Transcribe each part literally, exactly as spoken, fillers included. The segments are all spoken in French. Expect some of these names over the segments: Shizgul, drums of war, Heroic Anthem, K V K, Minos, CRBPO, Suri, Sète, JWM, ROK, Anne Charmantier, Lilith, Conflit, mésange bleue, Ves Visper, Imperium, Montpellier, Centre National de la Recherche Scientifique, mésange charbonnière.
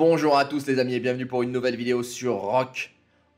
Bonjour à tous les amis et bienvenue pour une nouvelle vidéo sur R O K.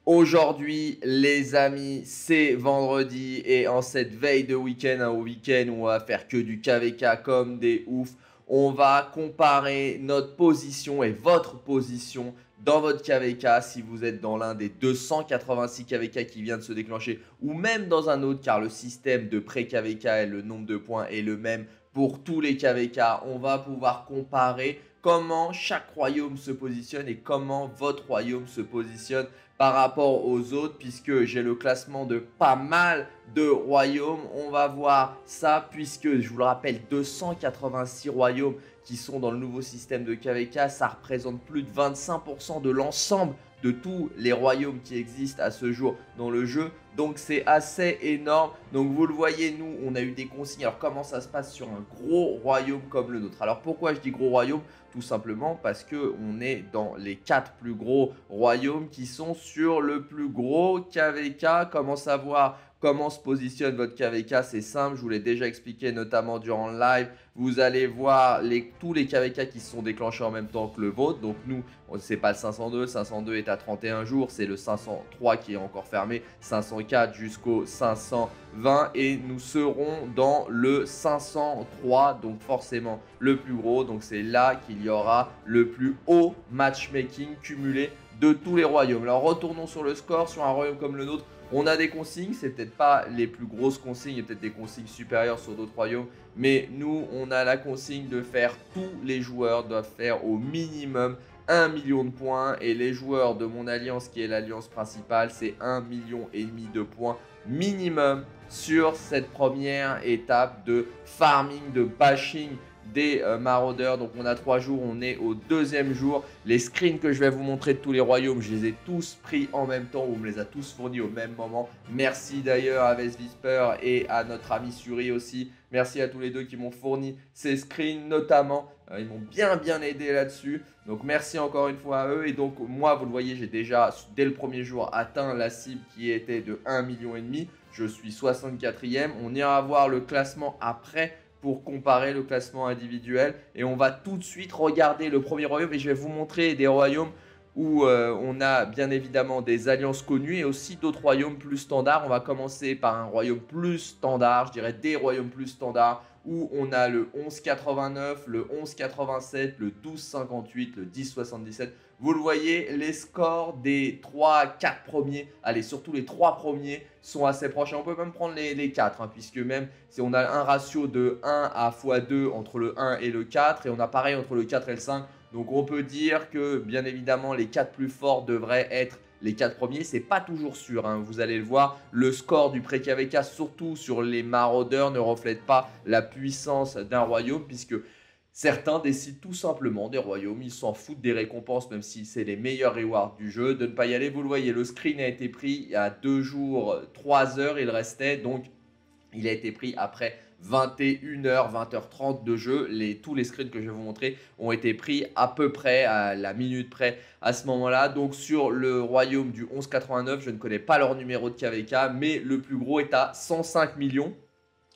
Aujourd'hui les amis, c'est vendredi et en cette veille de week-end, hein, au week-end où on va faire que du K V K comme des oufs, on va comparer notre position et votre position dans votre K V K si vous êtes dans l'un des deux cent quatre-vingt-six K V K qui vient de se déclencher ou même dans un autre, car le système de pré-K V K et le nombre de points est le même pour tous les K V K. On va pouvoir comparer comment chaque royaume se positionne et comment votre royaume se positionne par rapport aux autres, puisque j'ai le classement de pas mal de royaumes. On va voir ça puisque, je vous le rappelle, deux cent quatre-vingt-six royaumes qui sont dans le nouveau système de K V K. Ça représente plus de vingt-cinq pour cent de l'ensemble de tous les royaumes qui existent à ce jour dans le jeu. Donc c'est assez énorme. Donc vous le voyez, nous on a eu des consignes. Alors comment ça se passe sur un gros royaume comme le nôtre? Alors pourquoi je dis gros royaume? Tout simplement parce que on est dans les quatre plus gros royaumes qui sont sur le plus gros K V K. Comment savoir comment se positionne votre K V K? C'est simple, je vous l'ai déjà expliqué notamment durant le live. Vous allez voir les, tous les K V K qui se sont déclenchés en même temps que le vôtre. Donc nous, c'est pas le cinq cent deux, le cinq cent deux est à trente et un jours, c'est le cinq cent trois qui est encore fermé, cinq cent quatre jusqu'au cinq cent vingt et nous serons dans le cinq cent trois, donc forcément le plus gros. Donc c'est là qu'il y aura le plus haut matchmaking cumulé de tous les royaumes. Alors retournons sur le score. Sur un royaume comme le nôtre, on a des consignes, c'est peut-être pas les plus grosses consignes, il y a peut-être des consignes supérieures sur d'autres royaumes, mais nous on a la consigne de faire, tous les joueurs doivent faire au minimum un million de points, et les joueurs de mon alliance qui est l'alliance principale, c'est un million et demi de points minimum sur cette première étape de farming, de bashing des euh, maraudeurs. Donc on a trois jours, on est au deuxième jour. Les screens que je vais vous montrer de tous les royaumes, je les ai tous pris en même temps, on me les a tous fournis au même moment. Merci d'ailleurs à Ves Visper et à notre ami Suri aussi. Merci à tous les deux qui m'ont fourni ces screens notamment. Euh, ils m'ont bien bien aidé là-dessus. Donc merci encore une fois à eux. Et donc moi, vous le voyez, j'ai déjà dès le premier jour atteint la cible qui était de un million et demi. Je suis soixante-quatrième. On ira voir le classement après pour comparer le classement individuel. Et on va tout de suite regarder le premier royaume. Et je vais vous montrer des royaumes où euh, on a bien évidemment des alliances connues et aussi d'autres royaumes plus standards. On va commencer par un royaume plus standard, je dirais des royaumes plus standards, où on a le onze quatre-vingt-neuf, le onze quatre-vingt-sept, le douze cinquante-huit, le dix soixante-dix-sept. Vous le voyez, les scores des trois quatre premiers, allez, surtout les trois premiers sont assez proches. Et on peut même prendre les, les quatre, hein, puisque même si on a un ratio de un à fois deux entre le un et le quatre, et on a pareil entre le quatre et le cinq. Donc on peut dire que bien évidemment les quatre plus forts devraient être les quatre premiers. C'est pas toujours sûr, hein. Vous allez le voir, le score du pré-K V K, surtout sur les maraudeurs, ne reflète pas la puissance d'un royaume, puisque certains décident tout simplement des royaumes, ils s'en foutent des récompenses, même si c'est les meilleurs rewards du jeu, de ne pas y aller. Vous le voyez, le screen a été pris il y a deux jours, trois heures, il restait, donc il a été pris après vingt et une heures, vingt heures trente de jeu. Les, tous les screens que je vais vous montrer ont été pris à peu près à la minute près à ce moment-là. Donc sur le royaume du onze quatre-vingt-neuf, je ne connais pas leur numéro de K V K, mais le plus gros est à cent cinq millions.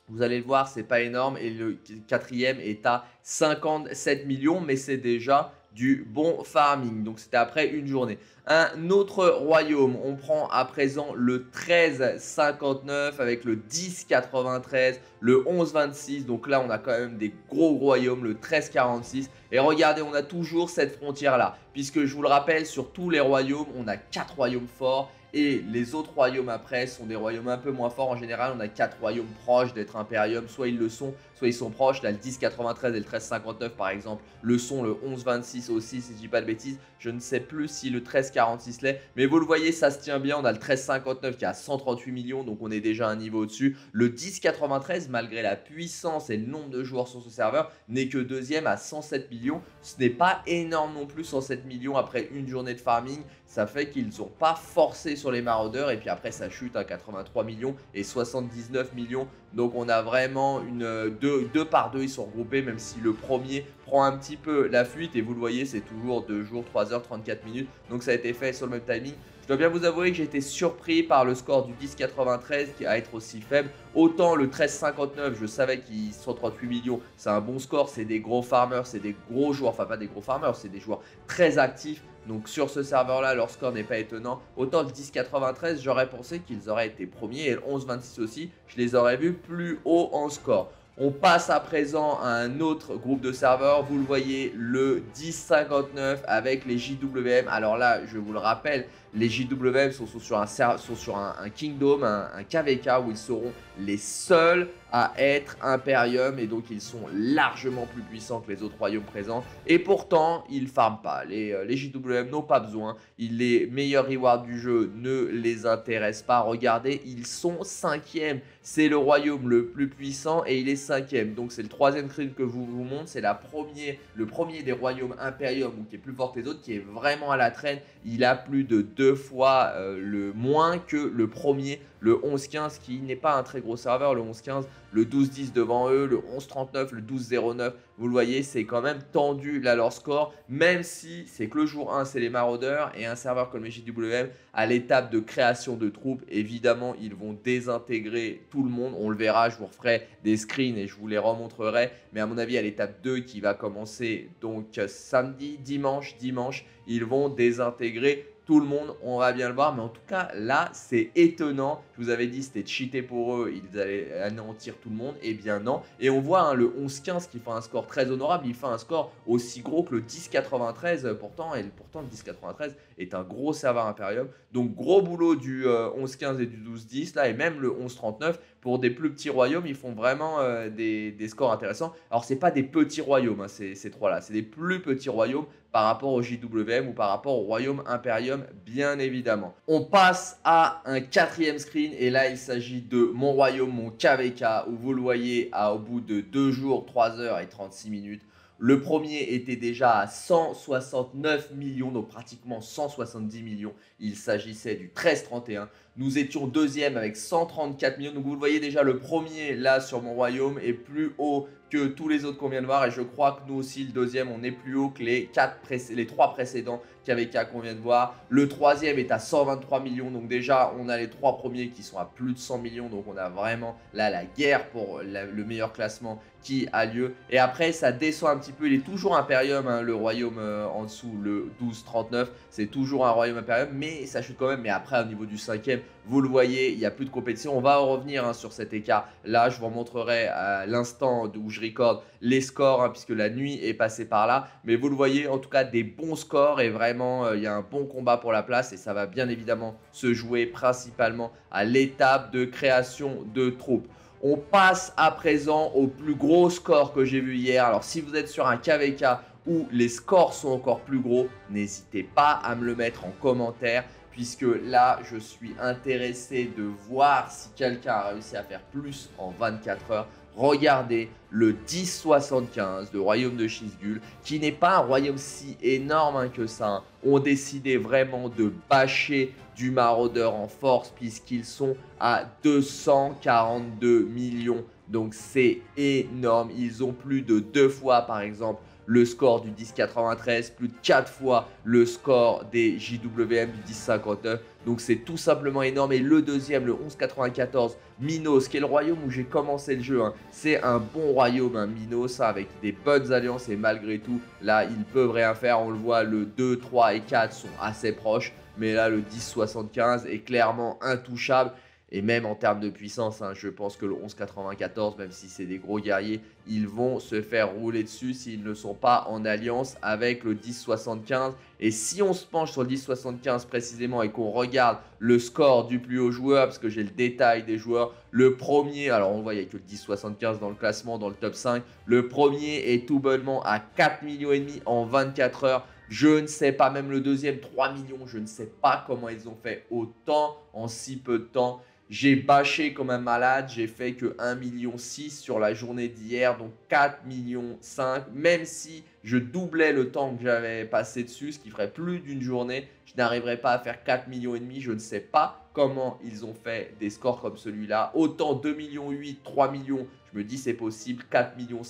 Vous allez le voir, c'est pas énorme. Et le quatrième est à cinquante-sept millions, mais c'est déjà du bon farming. Donc c'était après une journée. Un autre royaume, on prend à présent le treize cinquante-neuf avec le dix quatre-vingt-treize, le onze vingt-six. Donc là on a quand même des gros royaumes, le treize quarante-six. Et regardez, on a toujours cette frontière là, puisque je vous le rappelle, sur tous les royaumes on a quatre royaumes forts. Et les autres royaumes après sont des royaumes un peu moins forts. En général, on a quatre royaumes proches d'être Imperium. Soit ils le sont, soit ils sont proches. Là, le dix quatre-vingt-treize et le treize cinquante-neuf, par exemple, le sont. Le onze vingt-six aussi, si je dis pas de bêtises. Je ne sais plus si le treize quarante-six l'est. Mais vous le voyez, ça se tient bien. On a le treize cinquante-neuf qui est à cent trente-huit millions. Donc, on est déjà un niveau au-dessus. Le dix quatre-vingt-treize, malgré la puissance et le nombre de joueurs sur ce serveur, n'est que deuxième à cent sept millions. Ce n'est pas énorme non plus, cent sept millions après une journée de farming. Ça fait qu'ils n'ont pas forcé sur les maraudeurs, et puis après ça chute à quatre-vingt-trois millions et soixante-dix-neuf millions. Donc on a vraiment une deux, deux par deux, ils sont regroupés, même si le premier prend un petit peu la fuite. Et vous le voyez, c'est toujours deux jours, trois heures, trente-quatre minutes. Donc ça a été fait sur le même timing. Je dois bien vous avouer que j'ai été surpris par le score du dix virgule quatre-vingt-treize qui à être aussi faible. Autant le treize virgule cinquante-neuf, je savais qu'ils sont trente-huit millions, c'est un bon score, c'est des gros farmers, c'est des gros joueurs, enfin pas des gros farmers, c'est des joueurs très actifs. Donc sur ce serveur-là, leur score n'est pas étonnant. Autant le dix virgule quatre-vingt-treize, j'aurais pensé qu'ils auraient été premiers et le onze virgule vingt-six aussi, je les aurais vus plus haut en score. On passe à présent à un autre groupe de serveurs, vous le voyez, le dix virgule cinquante-neuf avec les J W M. Alors là, je vous le rappelle, les J W M sont, sont sur un, sont sur un, un Kingdom, un, un K V K où ils seront les seuls à être Imperium et donc ils sont largement plus puissants que les autres royaumes présents et pourtant ils farment pas. Les, euh, les J W M n'ont pas besoin, ils, les meilleurs rewards du jeu ne les intéressent pas. Regardez, ils sont cinquième, c'est le royaume le plus puissant et il est cinquième. Donc c'est le troisième screen que vous vous montre, c'est la première, le premier des royaumes Imperium ou qui est plus fort que les autres, qui est vraiment à la traîne. Il a plus de deux fois euh, le moins que le premier, le onze quinze, qui n'est pas un très gros serveur, le onze quinze, le douze dix devant eux, le onze trente-neuf, le douze zéro neuf, vous le voyez, c'est quand même tendu là leur score, même si c'est que le jour un, c'est les maraudeurs, et un serveur comme les J W M, à l'étape de création de troupes, évidemment, ils vont désintégrer tout le monde, on le verra, je vous referai des screens et je vous les remontrerai, mais à mon avis, à l'étape deux qui va commencer, donc samedi, dimanche, dimanche, ils vont désintégrer tout le monde, on va bien le voir, mais en tout cas, là, c'est étonnant. Je vous avais dit, c'était cheaté pour eux, ils allaient anéantir tout le monde, et eh bien non. Et on voit hein, le onze quinze qui fait un score très honorable, il fait un score aussi gros que le dix virgule quatre-vingt-treize, pourtant, et pourtant le dix virgule quatre-vingt-treize est un gros serveur Imperium. Donc, gros boulot du euh, onze quinze et du douze dix, là, et même le onze trente-neuf. Pour des plus petits royaumes, ils font vraiment euh, des, des scores intéressants. Alors, ce n'est pas des petits royaumes, hein, ces, ces trois-là. C'est des plus petits royaumes par rapport au J W M ou par rapport au royaume Imperium, bien évidemment. On passe à un quatrième screen. Et là, il s'agit de mon royaume, mon K V K, où vous le voyez à, au bout de deux jours, trois heures et trente-six minutes. Le premier était déjà à cent soixante-neuf millions, donc pratiquement cent soixante-dix millions. Il s'agissait du treize trente et un. Nous étions deuxième avec cent trente-quatre millions. Donc vous le voyez déjà, le premier là sur mon royaume est plus haut que tous les autres qu'on vient de voir. Et je crois que nous aussi, le deuxième, on est plus haut que les, quatre pré les trois précédents K V K qu'on vient de voir. Le troisième est à cent vingt-trois millions. Donc déjà, on a les trois premiers qui sont à plus de cent millions. Donc on a vraiment là la guerre pour la, le meilleur classement qui a lieu. Et après, ça descend un petit peu. Il est toujours Imperium, hein, le royaume euh, en dessous, le douze trente-neuf. C'est toujours un royaume Imperium, mais ça chute quand même. Mais après, au niveau du cinquième, vous le voyez, il n'y a plus de compétition. On va en revenir hein, sur cet écart. Là, je vous montrerai à l'instant où je recorde les scores, hein, puisque la nuit est passée par là. Mais vous le voyez, en tout cas, des bons scores. Et vraiment, il euh, y a un bon combat pour la place. Et ça va bien évidemment se jouer principalement à l'étape de création de troupes. On passe à présent au plus gros score que j'ai vu hier. Alors, si vous êtes sur un K V K où les scores sont encore plus gros, n'hésitez pas à me le mettre en commentaire, puisque là, je suis intéressé de voir si quelqu'un a réussi à faire plus en vingt-quatre heures. Regardez le dix soixante-quinze, le royaume de Shizgul, qui n'est pas un royaume si énorme que ça. Ont décidé vraiment de bâcher du maraudeur en force, puisqu'ils sont à deux cent quarante-deux millions. Donc c'est énorme. Ils ont plus de deux fois, par exemple, le score du dix virgule quatre-vingt-treize, plus de quatre fois le score des J W M du dix virgule cinquante-neuf. Donc c'est tout simplement énorme. Et le deuxième, le onze quatre-vingt-quatorze, Minos, qui est le royaume où j'ai commencé le jeu. Hein. C'est un bon royaume, hein, Minos, avec des bonnes alliances. Et malgré tout, là, ils peuvent rien faire. On le voit, le deux, trois et quatre sont assez proches. Mais là, le dix soixante-quinze est clairement intouchable. Et même en termes de puissance, hein, je pense que le onze quatre-vingt-quatorze, même si c'est des gros guerriers, ils vont se faire rouler dessus s'ils ne sont pas en alliance avec le dix soixante-quinze. Et si on se penche sur le dix soixante-quinze précisément et qu'on regarde le score du plus haut joueur, parce que j'ai le détail des joueurs, le premier, alors on voit il n'y a que le dix soixante-quinze dans le classement, dans le top cinq, le premier est tout bonnement à quatre virgule cinq millions en vingt-quatre heures. Je ne sais pas, même le deuxième, trois millions, je ne sais pas comment ils ont fait autant en si peu de temps. J'ai bâché comme un malade, j'ai fait que un virgule six million sur la journée d'hier, donc quatre virgule cinq millions, même si je doublais le temps que j'avais passé dessus, ce qui ferait plus d'une journée, je n'arriverais pas à faire quatre virgule cinq millions, je ne sais pas comment ils ont fait des scores comme celui-là. Autant deux millions, trois millions, je me dis c'est possible, quatre millions,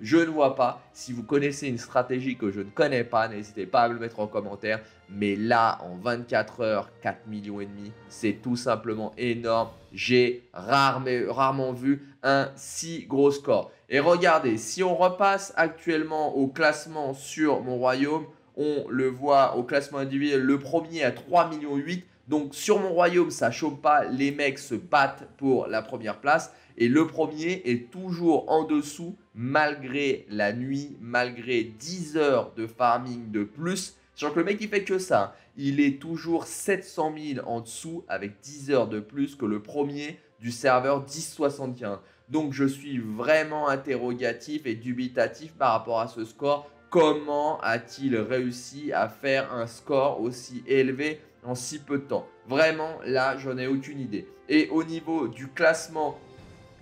je ne vois pas. Si vous connaissez une stratégie que je ne connais pas, n'hésitez pas à me le mettre en commentaire. Mais là, en vingt-quatre heures, quatre millions et demi, c'est tout simplement énorme. J'ai rarement, rarement vu un si gros score. Et regardez, si on repasse actuellement au classement sur mon royaume, on le voit au classement individuel, le premier à trois millions. Donc sur mon royaume, ça chôme pas, les mecs se battent pour la première place. Et le premier est toujours en dessous, malgré la nuit, malgré dix heures de farming de plus. Sachant que le mec, il fait que ça. Il est toujours sept cent mille en dessous, avec dix heures de plus que le premier du serveur dix soixante-quinze. Donc je suis vraiment interrogatif et dubitatif par rapport à ce score. Comment a-t-il réussi à faire un score aussi élevé en si peu de temps? Vraiment, là, j'en ai aucune idée. Et au niveau du classement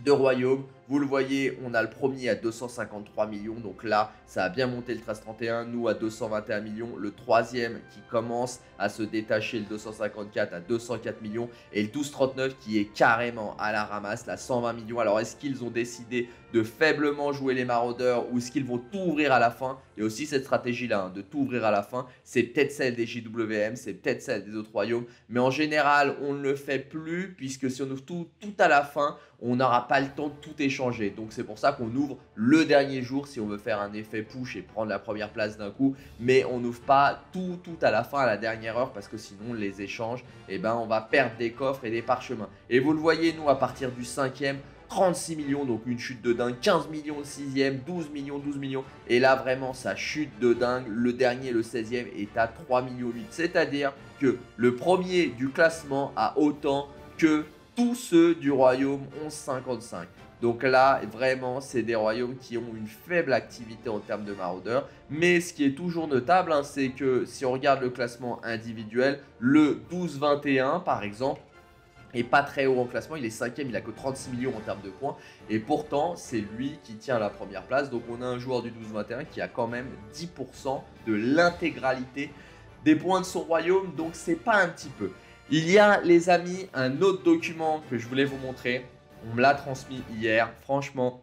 de royaume, vous le voyez, on a le premier à deux cent cinquante-trois millions. Donc là, ça a bien monté le treize trente et un, nous à deux cent vingt et un millions. Le troisième qui commence à se détacher, le deux cent cinquante-quatre à deux cent quatre millions. Et le douze trente-neuf qui est carrément à la ramasse, là, cent vingt millions. Alors, est-ce qu'ils ont décidé de faiblement jouer les maraudeurs ou est-ce qu'ils vont tout ouvrir à la fin? Il y a aussi cette stratégie-là, hein, de tout ouvrir à la fin. C'est peut-être celle des J W M, c'est peut-être celle des autres royaumes. Mais en général, on ne le fait plus puisque si on ouvre tout, tout à la fin, on n'aura pas le temps de tout échanger. Donc c'est pour ça qu'on ouvre le dernier jour si on veut faire un effet push et prendre la première place d'un coup. Mais on n'ouvre pas tout, tout à la fin, à la dernière heure, parce que sinon les échanges, eh ben, on va perdre des coffres et des parchemins. Et vous le voyez, nous, à partir du cinquième, trente-six millions, donc une chute de dingue, quinze millions le sixième, douze millions, douze millions, et là vraiment ça chute de dingue, le dernier, le seizième, est à trois millions huit, c'est-à-dire que le premier du classement a autant que tous ceux du royaume onze cinquante-cinq. Donc là, vraiment, c'est des royaumes qui ont une faible activité en termes de maraudeurs. Mais ce qui est toujours notable, hein, c'est que si on regarde le classement individuel, le douze vingt et un par exemple, et pas très haut en classement, il est cinquième, il a que trente-six millions en termes de points. Et pourtant, c'est lui qui tient la première place. Donc on a un joueur du douze vingt et un qui a quand même dix pour cent de l'intégralité des points de son royaume. Donc c'est pas un petit peu. Il y a, les amis, un autre document que je voulais vous montrer. On me l'a transmis hier, franchement.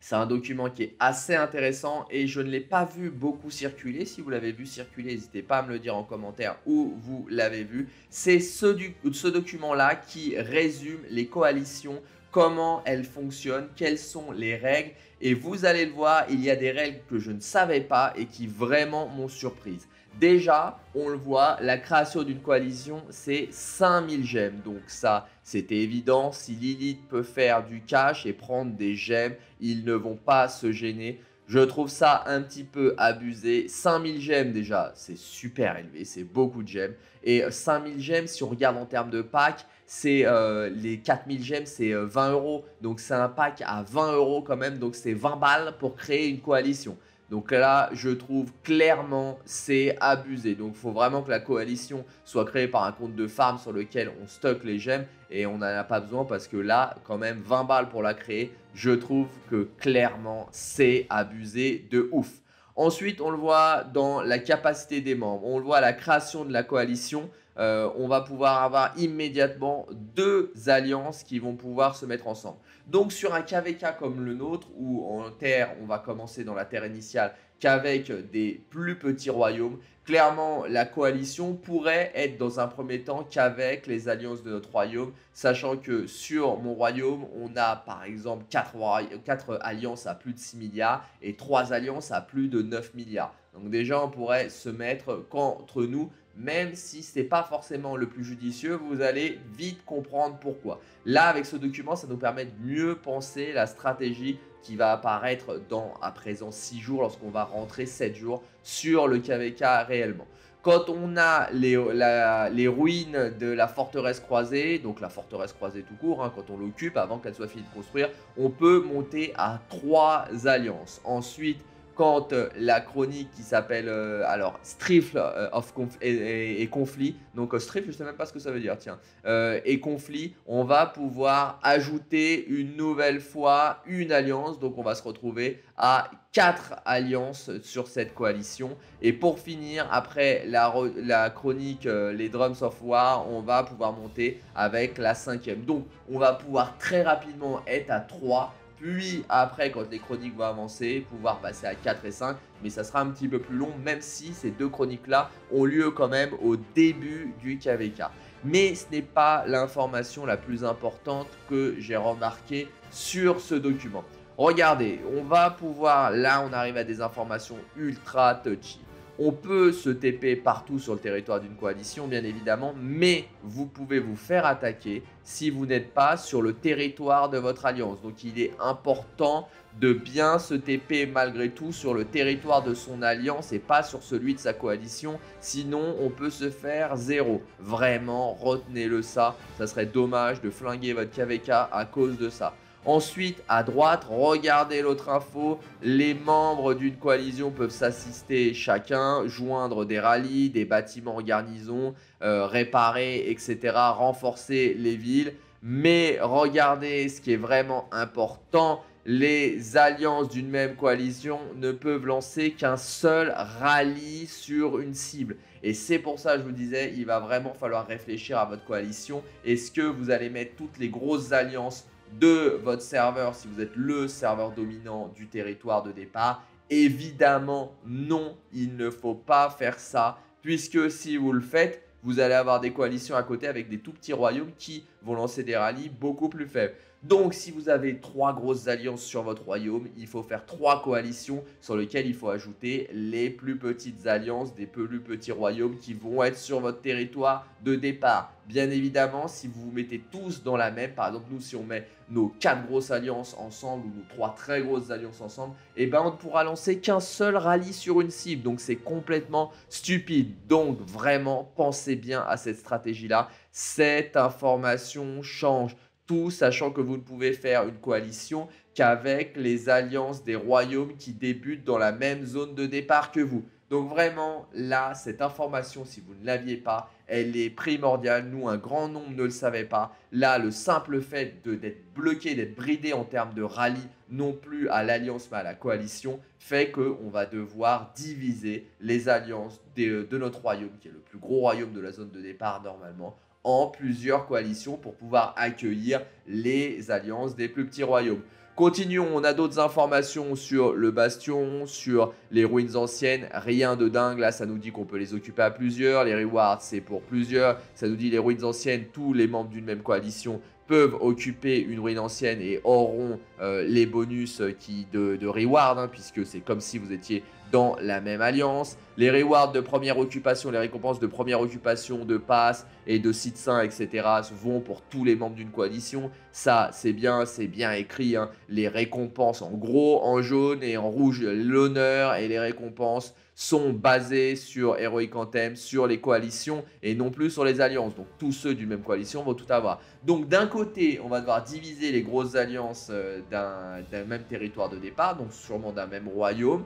C'est un document qui est assez intéressant et je ne l'ai pas vu beaucoup circuler. Si vous l'avez vu circuler, n'hésitez pas à me le dire en commentaire où vous l'avez vu. C'est ce, ce document-là qui résume les coalitions, comment elles fonctionnent, quelles sont les règles. Et vous allez le voir, il y a des règles que je ne savais pas et qui vraiment m'ont surprise. Déjà, on le voit, la création d'une coalition, c'est cinq mille gemmes. Donc ça, c'était évident. Si Lilith peut faire du cash et prendre des gemmes, ils ne vont pas se gêner. Je trouve ça un petit peu abusé. cinq mille gemmes déjà, c'est super élevé, c'est beaucoup de gemmes. Et cinq mille gemmes, si on regarde en termes de pack, c'est euh, les quatre mille gemmes, c'est euh, vingt euros. Donc c'est un pack à vingt euros quand même. Donc c'est vingt balles pour créer une coalition. Donc là, je trouve clairement, c'est abusé. Donc, il faut vraiment que la coalition soit créée par un compte de farm sur lequel on stocke les gemmes. Et on n'en a pas besoin parce que là, quand même, vingt balles pour la créer. Je trouve que clairement, c'est abusé de ouf. Ensuite, on le voit dans la capacité des membres. On le voit à la création de la coalition. Euh, on va pouvoir avoir immédiatement deux alliances qui vont pouvoir se mettre ensemble. Donc sur un K V K comme le nôtre, où en terre, on va commencer dans la terre initiale qu'avec des plus petits royaumes, clairement la coalition pourrait être dans un premier temps qu'avec les alliances de notre royaume, sachant que sur mon royaume, on a par exemple quatre alliances à plus de six milliards et trois alliances à plus de neuf milliards. Donc déjà, on pourrait se mettre qu'entre nous, même si ce n'est pas forcément le plus judicieux, vous allez vite comprendre pourquoi. Là, avec ce document, ça nous permet de mieux penser la stratégie qui va apparaître dans, à présent, six jours, lorsqu'on va rentrer sept jours sur le K V K réellement. Quand on a les, la, les ruines de la forteresse croisée, donc la forteresse croisée tout court, hein, quand on l'occupe, avant qu'elle soit finie de construire, on peut monter à trois alliances. Ensuite, quand euh, la chronique qui s'appelle euh, alors strife euh, of Confl et, et, et conflit, donc euh, strife, je sais même pas ce que ça veut dire, tiens, euh, et conflit, on va pouvoir ajouter une nouvelle fois une alliance, donc on va se retrouver à quatre alliances sur cette coalition. Et pour finir, après la, la chronique euh, les drums of war, on va pouvoir monter avec la cinquième. Donc on va pouvoir très rapidement être à trois, puis après quand les chroniques vont avancer, pouvoir passer à quatre et cinq, mais ça sera un petit peu plus long, même si ces deux chroniques là ont lieu quand même au début du K V K. Mais ce n'est pas l'information la plus importante que j'ai remarquée sur ce document. Regardez, on va pouvoir, là on arrive à des informations ultra touchy. On peut se T P partout sur le territoire d'une coalition, bien évidemment, mais vous pouvez vous faire attaquer si vous n'êtes pas sur le territoire de votre alliance. Donc il est important de bien se T P malgré tout sur le territoire de son alliance et pas sur celui de sa coalition, sinon on peut se faire zéro. Vraiment, retenez-le ça, ça serait dommage de flinguer votre K V K à cause de ça. Ensuite, à droite, regardez l'autre info, les membres d'une coalition peuvent s'assister chacun, joindre des rallyes, des bâtiments en garnison, euh, réparer, et cetera, renforcer les villes. Mais regardez ce qui est vraiment important, les alliances d'une même coalition ne peuvent lancer qu'un seul rallye sur une cible. Et c'est pour ça, je vous disais, il va vraiment falloir réfléchir à votre coalition. Est-ce que vous allez mettre toutes les grosses alliances de votre serveur si vous êtes le serveur dominant du territoire de départ? Évidemment non, il ne faut pas faire ça, puisque si vous le faites, vous allez avoir des coalitions à côté avec des tout petits royaumes qui vont lancer des rallyes beaucoup plus faibles. Donc si vous avez trois grosses alliances sur votre royaume, il faut faire trois coalitions sur lesquelles il faut ajouter les plus petites alliances des plus petits royaumes qui vont être sur votre territoire de départ. Bien évidemment, si vous vous mettez tous dans la même, par exemple nous si on met nos quatre grosses alliances ensemble ou nos trois très grosses alliances ensemble, eh ben on ne pourra lancer qu'un seul rallye sur une cible, donc c'est complètement stupide. Donc vraiment pensez bien à cette stratégie là, cette information change tout, sachant que vous ne pouvez faire une coalition qu'avec les alliances des royaumes qui débutent dans la même zone de départ que vous. Donc vraiment, là, cette information, si vous ne l'aviez pas, elle est primordiale. Nous, un grand nombre ne le savait pas. Là, le simple fait d'être bloqué, d'être bridé en termes de rallye, non plus à l'alliance, mais à la coalition, fait qu'on va devoir diviser les alliances de, de notre royaume, qui est le plus gros royaume de la zone de départ normalement, en plusieurs coalitions pour pouvoir accueillir les alliances des plus petits royaumes. Continuons, on a d'autres informations sur le bastion, sur les ruines anciennes, rien de dingue, là ça nous dit qu'on peut les occuper à plusieurs, les rewards c'est pour plusieurs, ça nous dit les ruines anciennes, tous les membres d'une même coalition peuvent occuper une ruine ancienne et auront euh, les bonus qui de, de reward, hein, puisque c'est comme si vous étiez dans la même alliance. Les rewards de première occupation, les récompenses de première occupation, de passe et de site saint, et cetera vont pour tous les membres d'une coalition. Ça, c'est bien, c'est bien écrit, hein. Les récompenses en gros, en jaune et en rouge, l'honneur et les récompenses sont basées sur Heroic Anthem, sur les coalitions et non plus sur les alliances. Donc tous ceux d'une même coalition vont tout avoir. Donc d'un côté, on va devoir diviser les grosses alliances d'un même territoire de départ, donc sûrement d'un même royaume.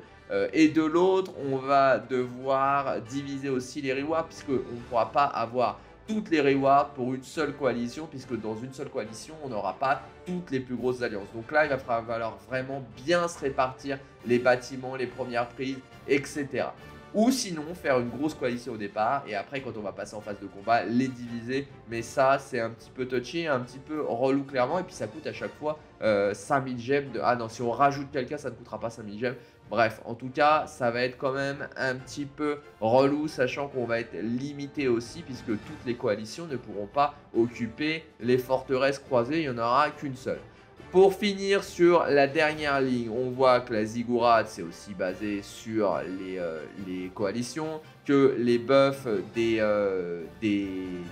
Et de l'autre, on va devoir diviser aussi les rewards, puisqu'on ne pourra pas avoir toutes les rewards pour une seule coalition, puisque dans une seule coalition, on n'aura pas toutes les plus grosses alliances. Donc là, il va falloir vraiment bien se répartir les bâtiments, les premières prises, et cetera. Ou sinon, faire une grosse coalition au départ, et après, quand on va passer en phase de combat, les diviser. Mais ça, c'est un petit peu touchy, un petit peu relou, clairement. Et puis, ça coûte à chaque fois euh, cinq mille gemmes. De... Ah non, si on rajoute quelqu'un, ça ne coûtera pas cinq mille gemmes. Bref, en tout cas, ça va être quand même un petit peu relou, sachant qu'on va être limité aussi, puisque toutes les coalitions ne pourront pas occuper les forteresses croisées, il n'y en aura qu'une seule. Pour finir sur la dernière ligne, on voit que la ziggurat, c'est aussi basé sur les, euh, les coalitions, que les buffs des, euh, des,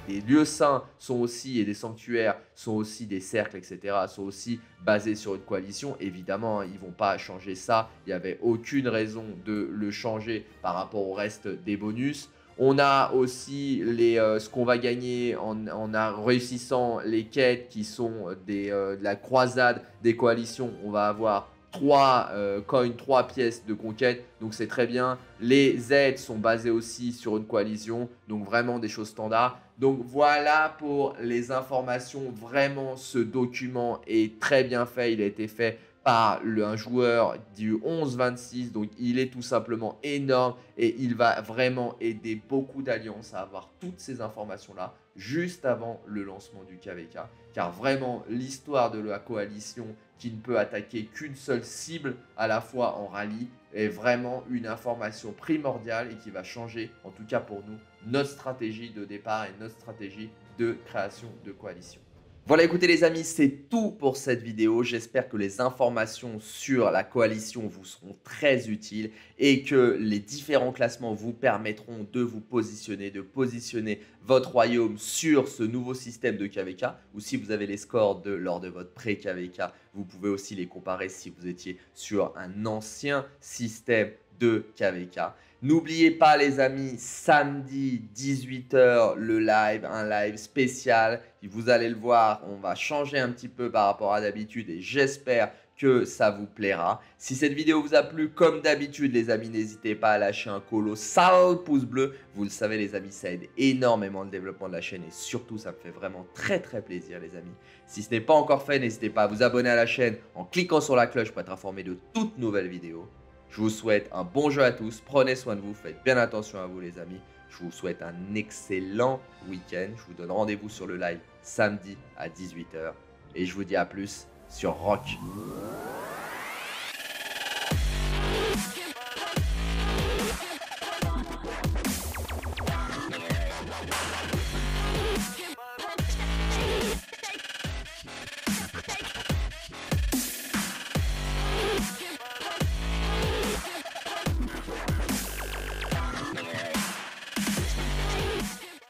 des lieux saints sont aussi, et des sanctuaires sont aussi, des cercles, et cetera, sont aussi basés sur une coalition. Évidemment, hein, ils ne vont pas changer ça, il n'y avait aucune raison de le changer par rapport au reste des bonus. On a aussi les, euh, ce qu'on va gagner en, en a réussissant les quêtes qui sont des, euh, de la croisade des coalitions. On va avoir trois euh, coins, trois pièces de conquête, donc c'est très bien. Les aides sont basées aussi sur une coalition, donc vraiment des choses standards. Donc voilà pour les informations, vraiment ce document est très bien fait, il a été fait par le, un joueur du onze vingt-six, donc il est tout simplement énorme et il va vraiment aider beaucoup d'alliances à avoir toutes ces informations-là juste avant le lancement du K V K, car vraiment l'histoire de la coalition qui ne peut attaquer qu'une seule cible à la fois en rallye est vraiment une information primordiale et qui va changer, en tout cas pour nous, notre stratégie de départ et notre stratégie de création de coalition. Voilà, écoutez les amis, c'est tout pour cette vidéo. J'espère que les informations sur la coalition vous seront très utiles et que les différents classements vous permettront de vous positionner, de positionner votre royaume sur ce nouveau système de K V K, ou si vous avez les scores de lors de votre pré-K V K, vous pouvez aussi les comparer si vous étiez sur un ancien système de K V K. N'oubliez pas les amis, samedi dix-huit heures, le live, un live spécial. Vous allez le voir, on va changer un petit peu par rapport à d'habitude et j'espère que ça vous plaira. Si cette vidéo vous a plu, comme d'habitude les amis, n'hésitez pas à lâcher un colossal pouce bleu. Vous le savez les amis, ça aide énormément le développement de la chaîne et surtout ça me fait vraiment très très plaisir les amis. Si ce n'est pas encore fait, n'hésitez pas à vous abonner à la chaîne en cliquant sur la cloche pour être informé de toutes nouvelles vidéos. Je vous souhaite un bon jeu à tous, prenez soin de vous, faites bien attention à vous les amis. Je vous souhaite un excellent week-end. Je vous donne rendez-vous sur le live samedi à dix-huit heures. Et je vous dis à plus sur R O K.